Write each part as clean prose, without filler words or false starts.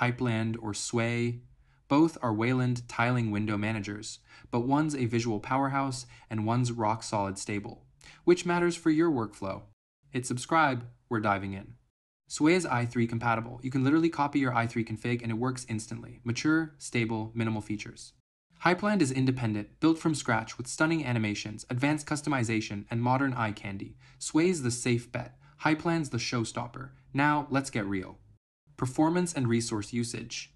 Hyprland, or Sway. Both are Wayland tiling window managers, but one's a visual powerhouse and one's rock-solid stable. Which matters for your workflow? Hit subscribe, we're diving in. Sway is i3 compatible. You can literally copy your i3 config and it works instantly. Mature, stable, minimal features. Hyprland is independent, built from scratch with stunning animations, advanced customization, and modern eye candy. Sway's the safe bet. Hyprland's the showstopper. Now, let's get real. Performance and resource usage.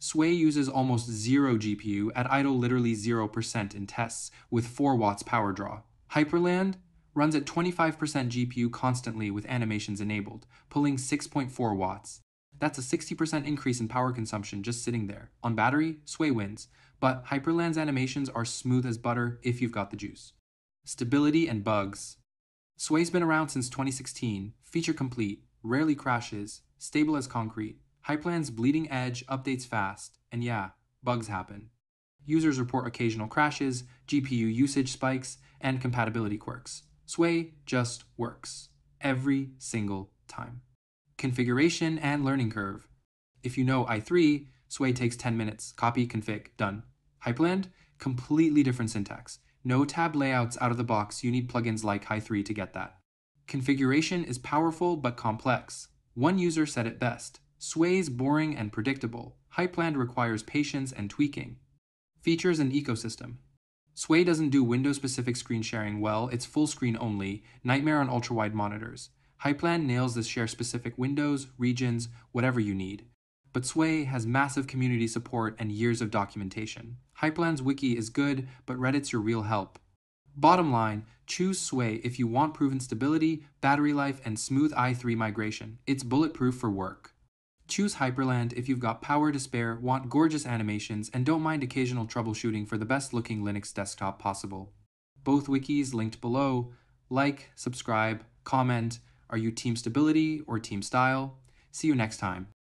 Sway uses almost zero GPU at idle, literally 0% in tests, with 4 watts power draw. Hyprland runs at 25% GPU constantly with animations enabled, pulling 6.4 watts. That's a 60% increase in power consumption just sitting there. On battery, Sway wins, but Hyprland's animations are smooth as butter if you've got the juice. Stability and bugs. Sway's been around since 2016, feature complete, rarely crashes, stable as concrete. Hyprland's bleeding edge, updates fast, and yeah, bugs happen. Users report occasional crashes, GPU usage spikes, and compatibility quirks. Sway just works. Every single time. Configuration and learning curve. If you know i3, Sway takes 10 minutes. Copy, config, done. Hyprland, completely different syntax. No tab layouts out of the box. You need plugins like Hy3 to get that. Configuration is powerful but complex. One user said it best. Sway's boring and predictable. Hyprland requires patience and tweaking. Features and ecosystem. Sway doesn't do window-specific screen sharing well, it's full screen only, nightmare on ultra-wide monitors. Hyprland nails this, share specific windows, regions, whatever you need. But Sway has massive community support and years of documentation. Hyprland's wiki is good, but Reddit's your real help. Bottom line, choose Sway if you want proven stability, battery life, and smooth i3 migration. It's bulletproof for work. Choose Hyprland if you've got power to spare, want gorgeous animations, and don't mind occasional troubleshooting for the best-looking Linux desktop possible. Both wikis linked below. Like, subscribe, comment. Are you team stability or team style? See you next time.